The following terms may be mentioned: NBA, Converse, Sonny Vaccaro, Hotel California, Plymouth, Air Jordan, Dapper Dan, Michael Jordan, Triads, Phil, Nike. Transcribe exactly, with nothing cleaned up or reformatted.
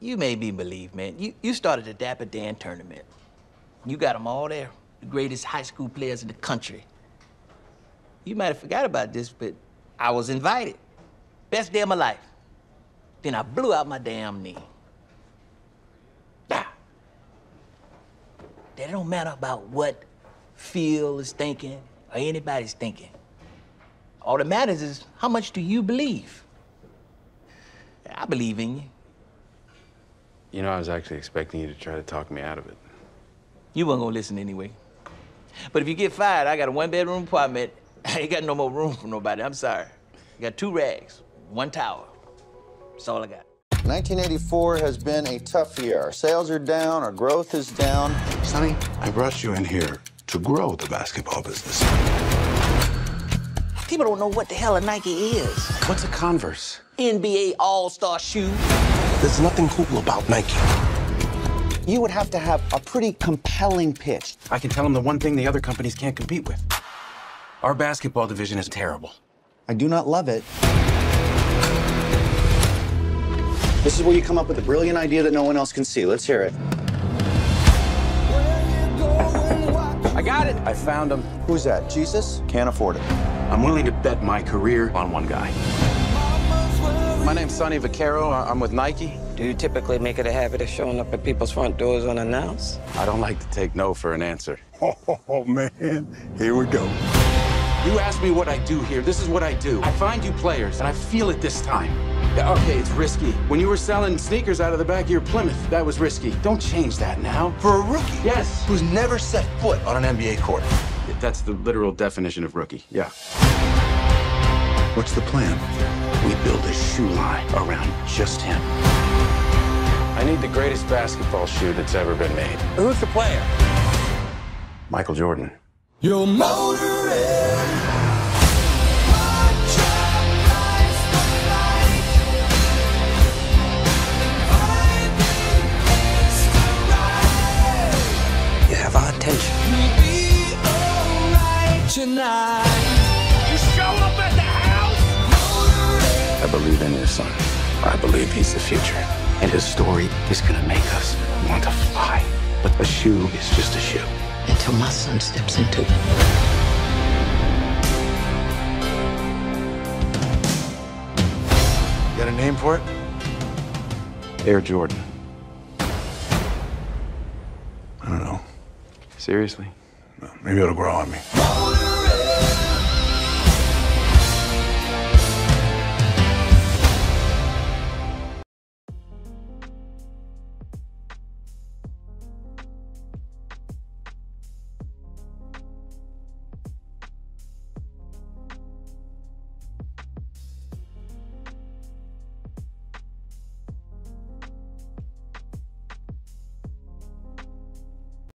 you made me believe, man. You, you started the Dapper Dan tournament. You got them all there, the greatest high school players in the country. You might have forgot about this, but I was invited. Best day of my life. Then I blew out my damn knee. Nah. That don't matter about what Phil is thinking or anybody's thinking. All that matters is how much do you believe? I believe in you. You know, I was actually expecting you to try to talk me out of it. You weren't gonna listen anyway. But if you get fired, I got a one-bedroom apartment. I ain't got no more room for nobody, I'm sorry. I got two rags, one towel. That's all I got. nineteen eighty-four has been a tough year. Our sales are down, our growth is down. Sonny, I brought you in here to grow the basketball business. People don't know what the hell a Nike is. What's a Converse? N B A All-Star shoe. There's nothing cool about Nike. You would have to have a pretty compelling pitch. I can tell them the one thing the other companies can't compete with. Our basketball division is terrible. I do not love it. This is where you come up with a brilliant idea that no one else can see. Let's hear it. I got it. I found him. Who's that? Jesus? Can't afford it. I'm willing to bet my career on one guy. My name's Sonny Vaccaro. I'm with Nike. Do you typically make it a habit of showing up at people's front doors unannounced? I don't like to take no for an answer. Oh, man. Here we go. You asked me what I do here. This is what I do. I find you players, and I feel it this time. Yeah, okay, it's risky. When you were selling sneakers out of the back of your Plymouth, that was risky. Don't change that now. For a rookie? Yes. Who's never set foot on an N B A court. That's the literal definition of rookie, yeah. What's the plan? We build a shoe line around just him. I need the greatest basketball shoe that's ever been made. Who's the player? Michael Jordan. Your motor is... You have our attention. We'll be all right tonight. You show up at the house. I believe in your son. I believe he's the future. And his story is gonna make us want to fly. But a shoe is just a shoe. Until my son steps into it. Got a name for it? Air Jordan. I don't know. Seriously? No, maybe it'll grow on me.